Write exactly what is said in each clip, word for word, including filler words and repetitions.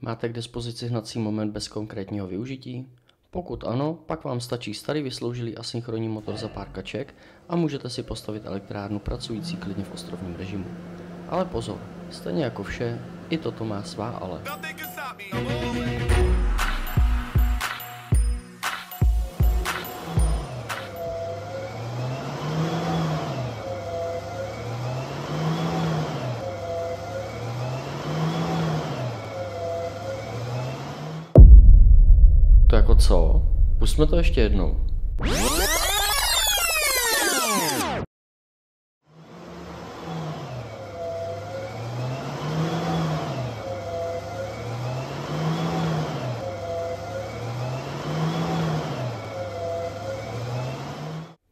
Máte k dispozici hnací moment bez konkrétního využití? Pokud ano, pak vám stačí starý vysloužilý asynchronní motor za pár kaček a můžete si postavit elektrárnu pracující klidně v ostrovním režimu. Ale pozor, stejně jako vše, i toto má svá ale. To jako co? Pusťme to ještě jednou.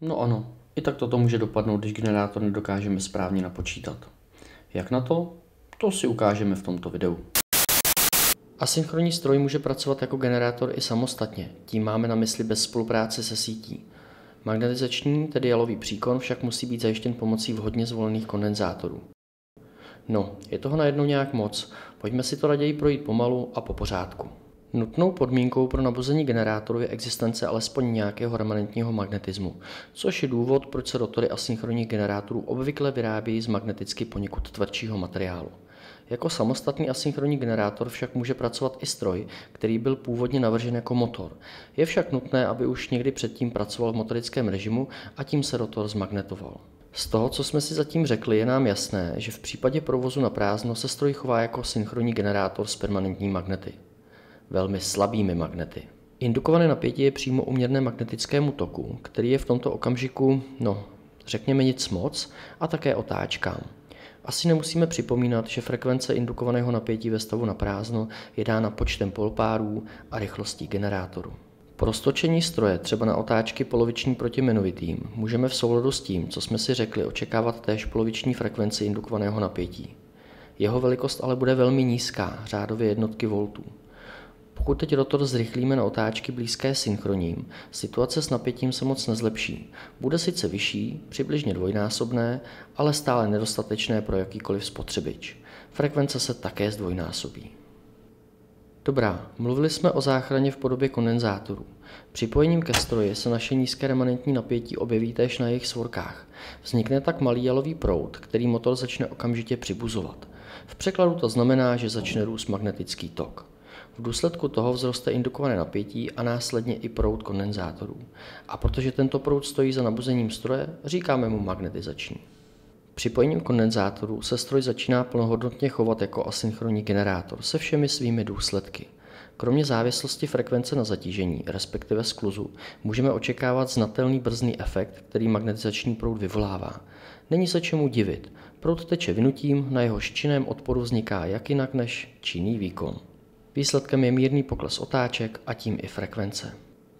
No ano, i tak toto může dopadnout, když generátor nedokážeme správně napočítat. Jak na to? To si ukážeme v tomto videu. Asynchronní stroj může pracovat jako generátor i samostatně, tím máme na mysli bez spolupráce se sítí. Magnetizační, tedy jalový příkon, však musí být zajištěn pomocí vhodně zvolených kondenzátorů. No, je toho najednou nějak moc, pojďme si to raději projít pomalu a po pořádku. Nutnou podmínkou pro nabuzení generátoru je existence alespoň nějakého remanentního magnetismu, což je důvod, proč se rotory asynchronních generátorů obvykle vyrábějí z magneticky poněkud tvrdšího materiálu. Jako samostatný asynchronní generátor však může pracovat i stroj, který byl původně navržen jako motor. Je však nutné, aby už někdy předtím pracoval v motorickém režimu a tím se rotor zmagnetoval. Z toho, co jsme si zatím řekli, je nám jasné, že v případě provozu na prázdno se stroj chová jako synchronní generátor s permanentní magnety. Velmi slabými magnety. Indukované napětí je přímo uměrné magnetickému toku, který je v tomto okamžiku, no, řekněme nic moc, a také otáčkám. Asi nemusíme připomínat, že frekvence indukovaného napětí ve stavu na prázdno je dána počtem polpárů a rychlostí generátoru. Po roztočení stroje, třeba na otáčky poloviční proti minovitým, můžeme v souladu s tím, co jsme si řekli, očekávat též poloviční frekvenci indukovaného napětí. Jeho velikost ale bude velmi nízká, řádově jednotky voltů. Pokud teď rotor zrychlíme na otáčky blízké synchroním, situace s napětím se moc nezlepší. Bude sice vyšší, přibližně dvojnásobné, ale stále nedostatečné pro jakýkoliv spotřebič. Frekvence se také zdvojnásobí. Dobrá, mluvili jsme o záchraně v podobě kondenzátorů. Připojením ke stroji se naše nízké remanentní napětí objeví též na jejich svorkách. Vznikne tak malý jalový proud, který motor začne okamžitě přibuzovat. V překladu to znamená, že začne růst magnetický tok. V důsledku toho vzroste indukované napětí a následně i proud kondenzátorů. A protože tento proud stojí za nabuzením stroje, říkáme mu magnetizační. Připojením kondenzátorů se stroj začíná plnohodnotně chovat jako asynchronní generátor se všemi svými důsledky. Kromě závislosti frekvence na zatížení, respektive skluzu, můžeme očekávat znatelný brzdný efekt, který magnetizační proud vyvolává. Není se čemu divit, proud teče vynutím, na jeho činném odporu vzniká jak jinak než činný výkon. Výsledkem je mírný pokles otáček a tím i frekvence.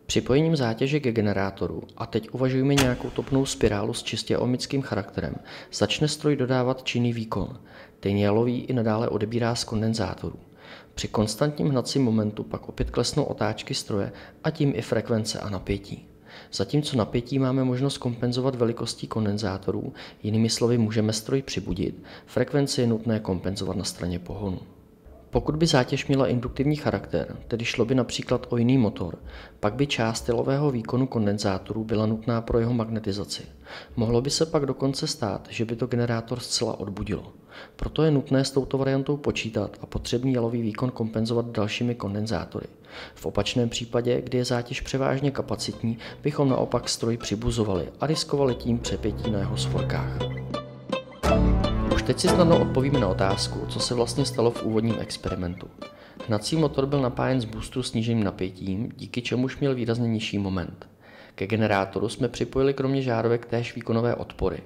Připojením zátěže ke generátoru, a teď uvažujeme nějakou topnou spirálu s čistě ohmickým charakterem, začne stroj dodávat činný výkon. Ten jalový i nadále odebírá z kondenzátorů. Při konstantním hnacím momentu pak opět klesnou otáčky stroje a tím i frekvence a napětí. Zatímco napětí máme možnost kompenzovat velikostí kondenzátorů, jinými slovy můžeme stroj přibudit, frekvenci je nutné kompenzovat na straně pohonu. Pokud by zátěž měla induktivní charakter, tedy šlo by například o jiný motor, pak by část jalového výkonu kondenzátorů byla nutná pro jeho magnetizaci. Mohlo by se pak dokonce stát, že by to generátor zcela odbudilo. Proto je nutné s touto variantou počítat a potřebný jalový výkon kompenzovat dalšími kondenzátory. V opačném případě, kdy je zátěž převážně kapacitní, bychom naopak stroj přibuzovali a riskovali tím přepětí na jeho svorkách. Teď si snadno odpovíme na otázku, co se vlastně stalo v úvodním experimentu. Hnací motor byl napájen z boostru sníženým napětím, díky čemuž měl výrazně nižší moment. Ke generátoru jsme připojili kromě žárovek též výkonové odpory.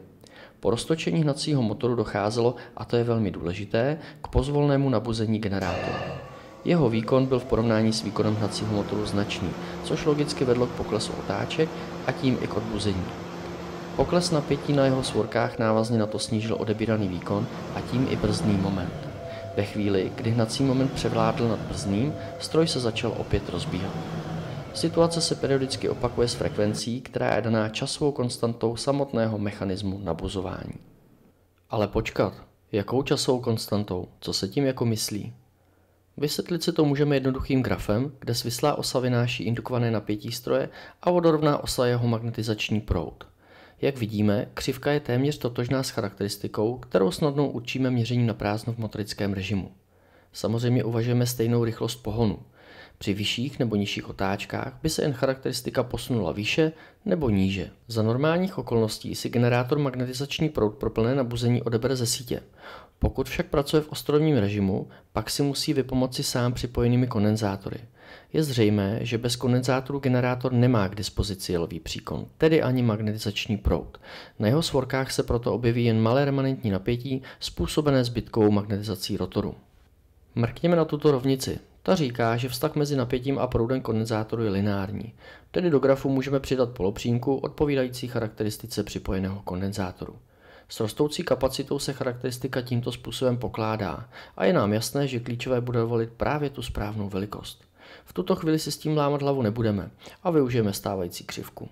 Po roztočení hnacího motoru docházelo, a to je velmi důležité, k pozvolnému nabuzení generátoru. Jeho výkon byl v porovnání s výkonem hnacího motoru značný, což logicky vedlo k poklesu otáček a tím i k odbuzení. Pokles napětí na jeho svorkách návazně na to snížil odebíraný výkon a tím i brzdný moment. Ve chvíli, kdy hnací moment převládl nad brzdným, stroj se začal opět rozbíhat. Situace se periodicky opakuje s frekvencí, která je daná časovou konstantou samotného mechanismu nabuzování. Ale počkat, jakou časovou konstantou? Co se tím jako myslí? Vysvětlit si to můžeme jednoduchým grafem, kde svislá osa vynáší indukované napětí stroje a vodorovná osa jeho magnetizační proud. Jak vidíme, křivka je téměř totožná s charakteristikou, kterou snadno určíme měřením na prázdno v motorickém režimu. Samozřejmě uvažujeme stejnou rychlost pohonu. Při vyšších nebo nižších otáčkách by se jen charakteristika posunula výše nebo níže. Za normálních okolností si generátor magnetizační proud pro plné nabuzení odebere ze sítě. Pokud však pracuje v ostrovním režimu, pak si musí vypomoci sám připojenými kondenzátory. Je zřejmé, že bez kondenzátoru generátor nemá k dispozici jelový příkon, tedy ani magnetizační proud. Na jeho svorkách se proto objeví jen malé remanentní napětí způsobené zbytkovou magnetizací rotoru. Mrkněme na tuto rovnici. Ta říká, že vztah mezi napětím a proudem kondenzátoru je lineární, tedy do grafu můžeme přidat polopřímku odpovídající charakteristice připojeného kondenzátoru. S rostoucí kapacitou se charakteristika tímto způsobem pokládá a je nám jasné, že klíčové bude volit právě tu správnou velikost. V tuto chvíli si s tím lámat hlavu nebudeme a využijeme stávající křivku.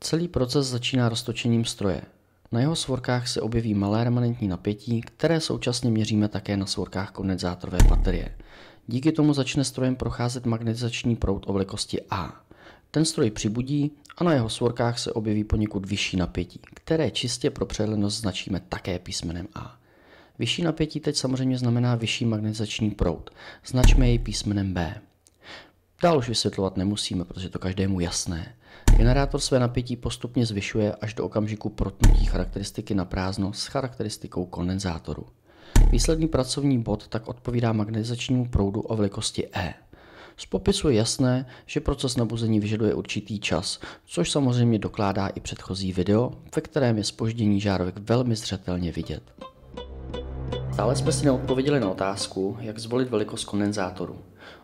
Celý proces začíná roztočením stroje. Na jeho svorkách se objeví malé remanentní napětí, které současně měříme také na svorkách kondenzátorové baterie. Díky tomu začne strojem procházet magnetizační proud o velikosti A. Ten stroj přibudí a na jeho svorkách se objeví poněkud vyšší napětí, které čistě pro přehlednost značíme také písmenem A. Vyšší napětí teď samozřejmě znamená vyšší magnetizační proud. Značme jej písmenem B. Dál už vysvětlovat nemusíme, protože to každému jasné. Generátor své napětí postupně zvyšuje až do okamžiku protnutí charakteristiky na prázdno s charakteristikou kondenzátoru. Výsledný pracovní bod tak odpovídá magnetizačnímu proudu o velikosti E. Z popisu je jasné, že proces nabuzení vyžaduje určitý čas, což samozřejmě dokládá i předchozí video, ve kterém je zpoždění žárovek velmi zřetelně vidět. Stále jsme si neodpověděli na otázku, jak zvolit velikost kondenzátoru.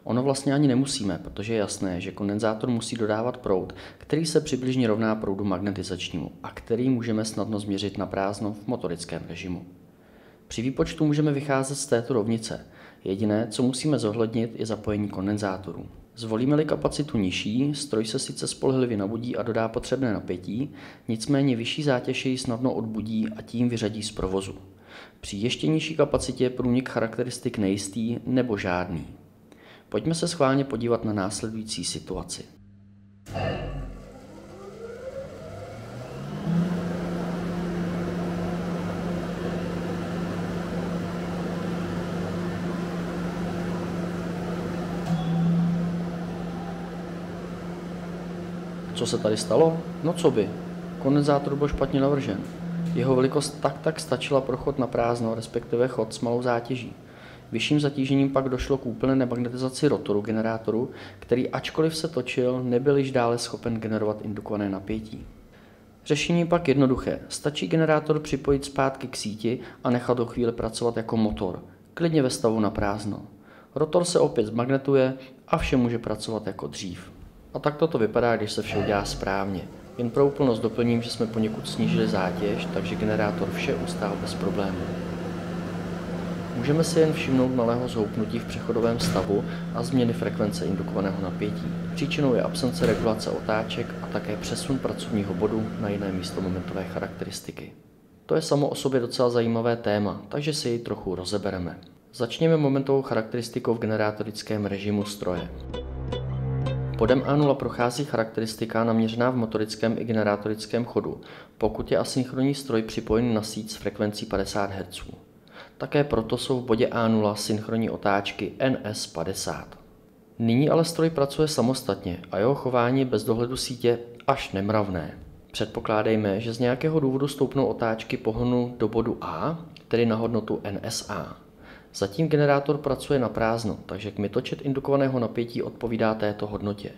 Ono vlastně ani nemusíme, protože je jasné, že kondenzátor musí dodávat proud, který se přibližně rovná proudu magnetizačnímu a který můžeme snadno změřit na prázdno v motorickém režimu. Při výpočtu můžeme vycházet z této rovnice. Jediné, co musíme zohlednit, je zapojení kondenzátorů. Zvolíme-li kapacitu nižší, stroj se sice spolehlivě nabudí a dodá potřebné napětí, nicméně vyšší zátěž jej snadno odbudí a tím vyřadí z provozu. Při ještě nižší kapacitě je průnik charakteristik nejistý nebo žádný. Pojďme se schválně podívat na následující situaci. Co se tady stalo? No co by? Kondenzátor byl špatně navržen. Jeho velikost tak tak stačila pro chod na prázdno, respektive chod s malou zátěží. Vyšším zatížením pak došlo k úplné nemagnetizaci rotoru generátoru, který ačkoliv se točil, nebyl již dále schopen generovat indukované napětí. Řešení je pak jednoduché. Stačí generátor připojit zpátky k síti a nechat ho chvíli pracovat jako motor, klidně ve stavu na prázdno. Rotor se opět zmagnetuje a vše může pracovat jako dřív. A tak toto vypadá, když se vše udělá správně. Jen pro úplnost doplním, že jsme poněkud snížili zátěž, takže generátor vše ustál bez problémů. Můžeme si jen všimnout malého zhoupnutí v přechodovém stavu a změny frekvence indukovaného napětí. Příčinou je absence regulace otáček a také přesun pracovního bodu na jiné místo momentové charakteristiky. To je samo o sobě docela zajímavé téma, takže si ji trochu rozebereme. Začněme momentovou charakteristikou v generatorickém režimu stroje. Bodem A nula prochází charakteristika naměřená v motorickém i generatorickém chodu, pokud je asynchronní stroj připojen na síť s frekvencí padesát hertzů. Také proto jsou v bodě A nula synchronní otáčky N S padesát. Nyní ale stroj pracuje samostatně a jeho chování je bez dohledu sítě až nemravné. Předpokládejme, že z nějakého důvodu stoupnou otáčky pohonu do bodu A, tedy na hodnotu N S A. Zatím generátor pracuje na prázdno, takže kmitočet indukovaného napětí odpovídá této hodnotě.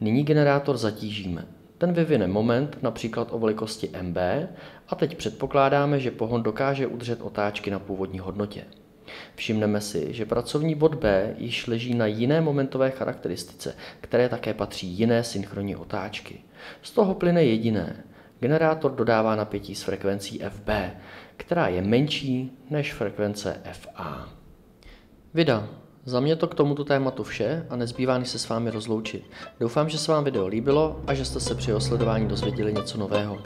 Nyní generátor zatížíme. Ten vyvine moment, například o velikosti M B, a teď předpokládáme, že pohon dokáže udržet otáčky na původní hodnotě. Všimneme si, že pracovní bod B již leží na jiné momentové charakteristice, které také patří jiné synchronní otáčky. Z toho plyne jediné. Generátor dodává napětí s frekvencí F B, která je menší než frekvence F A. Vida. Za mě to k tomuto tématu vše a nezbývá než se s vámi rozloučit. Doufám, že se vám video líbilo a že jste se při jeho sledování dozvěděli něco nového.